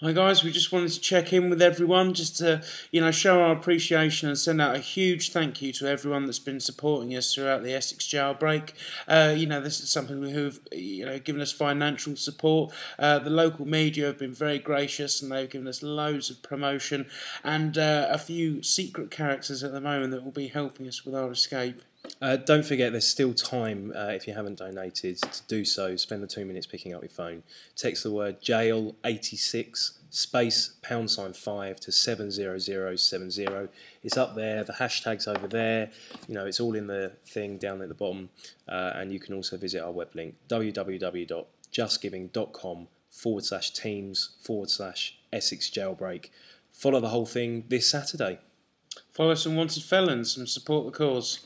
Hi guys, we just wanted to check in with everyone just to, show our appreciation and send out a huge thank you to everyone that's been supporting us throughout the Essex Jailbreak. This is something who've, given us financial support. The local media have been very gracious and they've given us loads of promotion and a few secret characters at the moment that will be helping us with our escape. Don't forget there's still time if you haven't donated to do so. Spend the 2 minutes picking up your phone. Text the word jail 86 space #5 to 70070. It's up there, the hashtag's over there, it's all in the thing down at the bottom, and you can also visit our web link www.justgiving.com/teams/EssexJailbreak. Follow the whole thing this Saturday. Follow some wanted felons and support the cause.